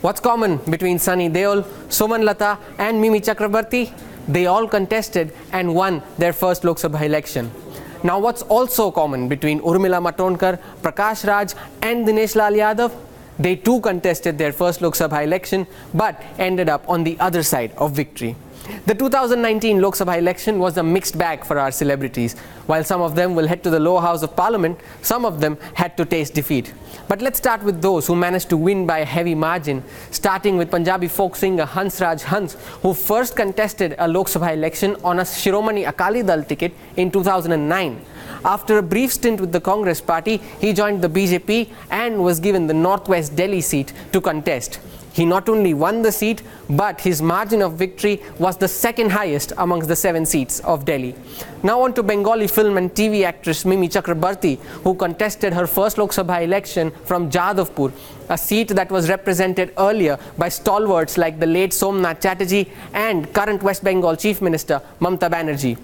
What's common between Sunny Deol, Suman Lata and Mimi Chakraborty? They all contested and won their first Lok Sabha election. Now what's also common between Urmila Matondkar, Prakash Raj and Dinesh Lal Yadav? They too contested their first Lok Sabha election but ended up on the other side of victory. The 2019 Lok Sabha election was a mixed bag for our celebrities. While some of them will head to the lower house of parliament, some of them had to taste defeat. But let's start with those who managed to win by a heavy margin, starting with Punjabi folk singer Hans Raj Hans, who first contested a Lok Sabha election on a Shiromani Akali Dal ticket in 2009. After a brief stint with the Congress party, he joined the BJP and was given the Northwest Delhi seat to contest. He not only won the seat, but his margin of victory was the second highest amongst the 7 seats of Delhi. Now on to Bengali film and TV actress Mimi Chakraborty, who contested her first Lok Sabha election from Jadavpur, a seat that was represented earlier by stalwarts like the late Somnath Chatterjee and current West Bengal Chief Minister Mamata Banerjee.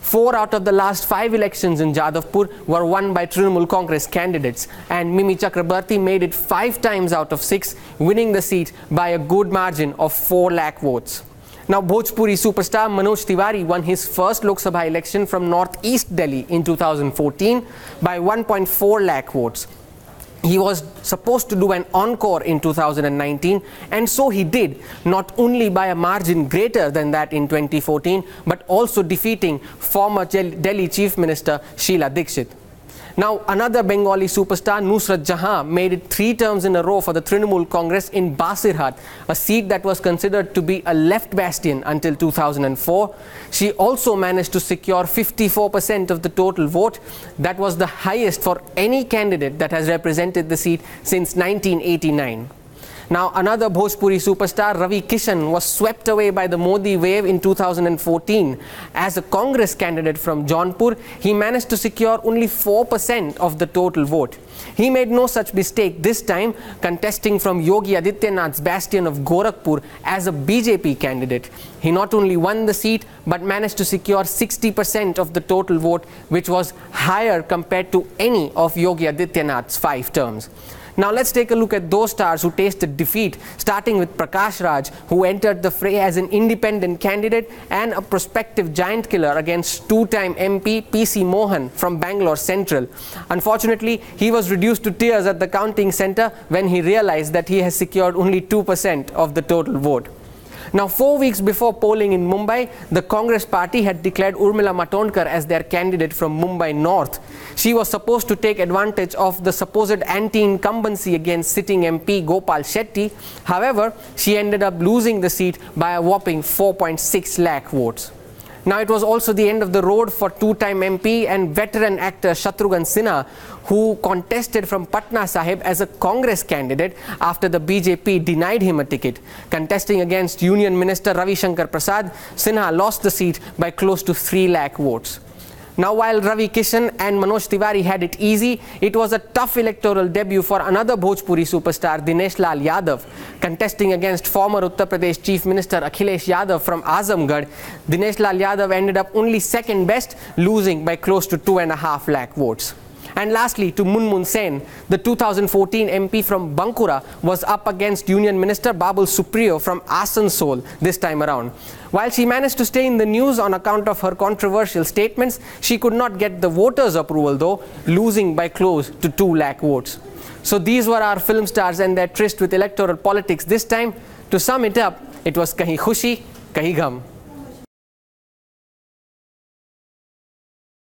4 out of the last 5 elections in Jadavpur were won by Trinamool Congress candidates, and Mimi Chakraborty made it 5 times out of 6, winning the seat by a good margin of 4 lakh votes. Now Bhojpuri superstar Manoj Tiwari won his first Lok Sabha election from northeast Delhi in 2014 by 1.4 lakh votes. He was supposed to do an encore in 2019, and so he did, not only by a margin greater than that in 2014, but also defeating former Delhi Chief Minister Sheila Dikshit. Now another Bengali superstar, Nusrat Jahan, made it 3 terms in a row for the Trinamool Congress in Basirhat, a seat that was considered to be a left bastion until 2004. She also managed to secure 54% of the total vote. That was the highest for any candidate that has represented the seat since 1989. Now another Bhojpuri superstar, Ravi Kishan, was swept away by the Modi wave in 2014. As a Congress candidate from Jaunpur, he managed to secure only 4% of the total vote. He made no such mistake this time, contesting from Yogi Adityanath's bastion of Gorakhpur as a BJP candidate. He not only won the seat but managed to secure 60% of the total vote, which was higher compared to any of Yogi Adityanath's 5 terms. Now let's take a look at those stars who tasted defeat, starting with Prakash Raj, who entered the fray as an independent candidate and a prospective giant killer against two-time MP PC Mohan from Bangalore Central. Unfortunately, he was reduced to tears at the counting centre when he realised that he has secured only 2% of the total vote. Now 4 weeks before polling in Mumbai, the Congress party had declared Urmila Matondkar as their candidate from Mumbai North. She was supposed to take advantage of the supposed anti-incumbency against sitting MP Gopal Shetty. However, she ended up losing the seat by a whopping 4.6 lakh votes. Now it was also the end of the road for two-time MP and veteran actor Shatrughan Sinha, who contested from Patna Sahib as a Congress candidate after the BJP denied him a ticket. Contesting against Union Minister Ravi Shankar Prasad, Sinha lost the seat by close to 3 lakh votes. Now while Ravi Kishan and Manoj Tiwari had it easy, it was a tough electoral debut for another Bhojpuri superstar, Dinesh Lal Yadav. Contesting against former Uttar Pradesh Chief Minister Akhilesh Yadav from Azamgarh, Dinesh Lal Yadav ended up only second best, losing by close to 2.5 lakh votes. And lastly, to Moon Moon Sen, the 2014 MP from Bankura was up against Union Minister Babul Supriyo from Asansol this time around. While she managed to stay in the news on account of her controversial statements, she could not get the voters' approval though, losing by close to 2 lakh votes. So these were our film stars and their tryst with electoral politics this time. To sum it up, it was kahin khushi, kahin gham.